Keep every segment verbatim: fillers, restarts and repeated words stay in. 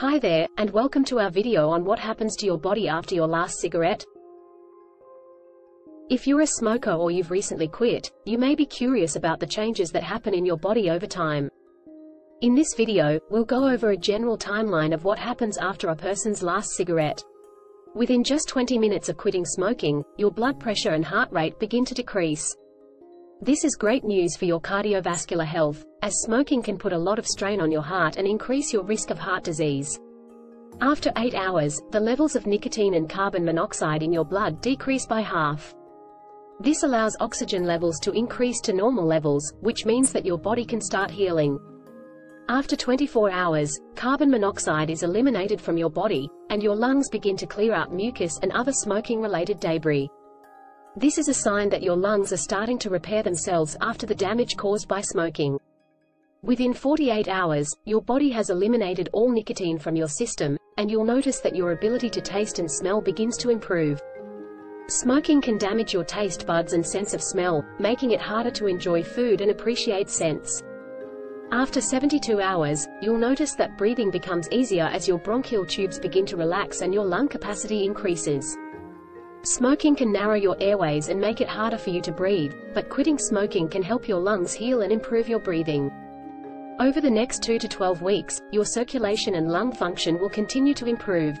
Hi there, and welcome to our video on what happens to your body after your last cigarette. If you're a smoker or you've recently quit, you may be curious about the changes that happen in your body over time. In this video, we'll go over a general timeline of what happens after a person's last cigarette. Within just twenty minutes of quitting smoking, your blood pressure and heart rate begin to decrease. This is great news for your cardiovascular health, as smoking can put a lot of strain on your heart and increase your risk of heart disease. After eight hours, the levels of nicotine and carbon monoxide in your blood decrease by half. This allows oxygen levels to increase to normal levels, which means that your body can start healing. After twenty-four hours, carbon monoxide is eliminated from your body, and your lungs begin to clear out mucus and other smoking-related debris. This is a sign that your lungs are starting to repair themselves after the damage caused by smoking. Within forty-eight hours, your body has eliminated all nicotine from your system, and you'll notice that your ability to taste and smell begins to improve. Smoking can damage your taste buds and sense of smell, making it harder to enjoy food and appreciate scents. After seventy-two hours, you'll notice that breathing becomes easier as your bronchial tubes begin to relax and your lung capacity increases. Smoking can narrow your airways and make it harder for you to breathe, but quitting smoking can help your lungs heal and improve your breathing. Over the next two to twelve weeks, your circulation and lung function will continue to improve.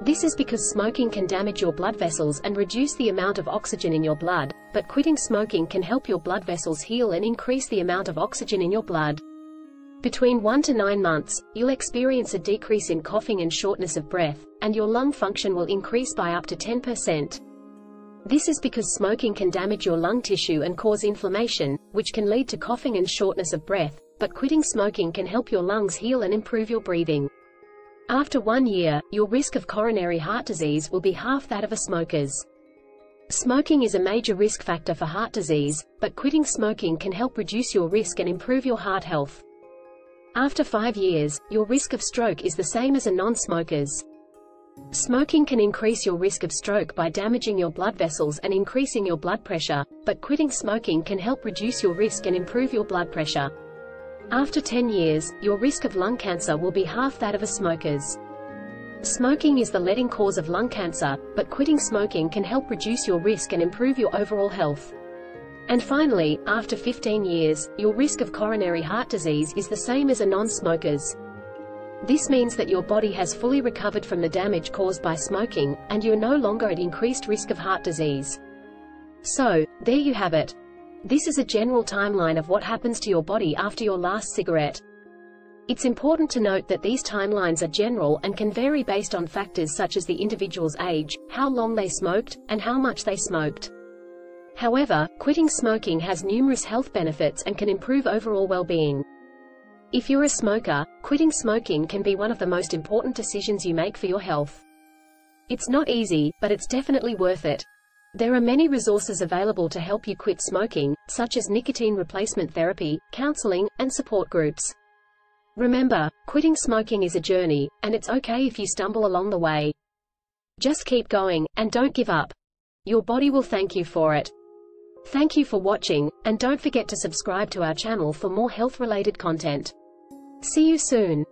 This is because smoking can damage your blood vessels and reduce the amount of oxygen in your blood, but quitting smoking can help your blood vessels heal and increase the amount of oxygen in your blood. Between one to nine months, you'll experience a decrease in coughing and shortness of breath, and your lung function will increase by up to ten percent. This is because smoking can damage your lung tissue and cause inflammation, which can lead to coughing and shortness of breath, but quitting smoking can help your lungs heal and improve your breathing. After one year, your risk of coronary heart disease will be half that of a smoker's. Smoking is a major risk factor for heart disease, but quitting smoking can help reduce your risk and improve your heart health. After five years, your risk of stroke is the same as a non-smoker's. Smoking can increase your risk of stroke by damaging your blood vessels and increasing your blood pressure, but quitting smoking can help reduce your risk and improve your blood pressure. After ten years, your risk of lung cancer will be half that of a smoker's. Smoking is the leading cause of lung cancer, but quitting smoking can help reduce your risk and improve your overall health. And finally, after fifteen years, your risk of coronary heart disease is the same as a non-smoker's. This means that your body has fully recovered from the damage caused by smoking, and you're no longer at increased risk of heart disease. So, there you have it. This is a general timeline of what happens to your body after your last cigarette. It's important to note that these timelines are general and can vary based on factors such as the individual's age, how long they smoked, and how much they smoked. However, quitting smoking has numerous health benefits and can improve overall well-being. If you're a smoker, quitting smoking can be one of the most important decisions you make for your health. It's not easy, but it's definitely worth it. There are many resources available to help you quit smoking, such as nicotine replacement therapy, counseling, and support groups. Remember, quitting smoking is a journey, and it's okay if you stumble along the way. Just keep going, and don't give up. Your body will thank you for it. Thank you for watching, and don't forget to subscribe to our channel for more health-related content. See you soon.